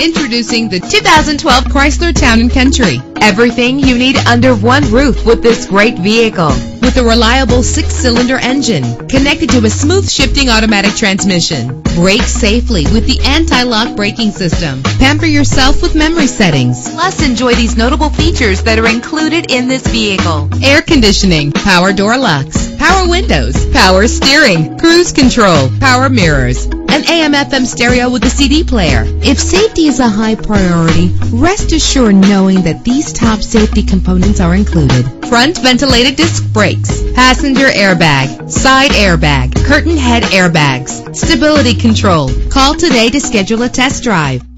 Introducing the 2012 Chrysler Town & Country. Everything you need under one roof with this great vehicle. With a reliable 6-cylinder engine connected to a smooth shifting automatic transmission. Brake safely with the anti-lock braking system. Pamper yourself with memory settings. Plus, enjoy these notable features that are included in this vehicle. Air conditioning, power door locks, power windows, power steering, cruise control, power mirrors, an AM/FM stereo with a CD player. If safety is a high priority, rest assured knowing that these top safety components are included. Front ventilated disc brakes, passenger airbag, side airbag, curtain head airbags, stability control. Call today to schedule a test drive.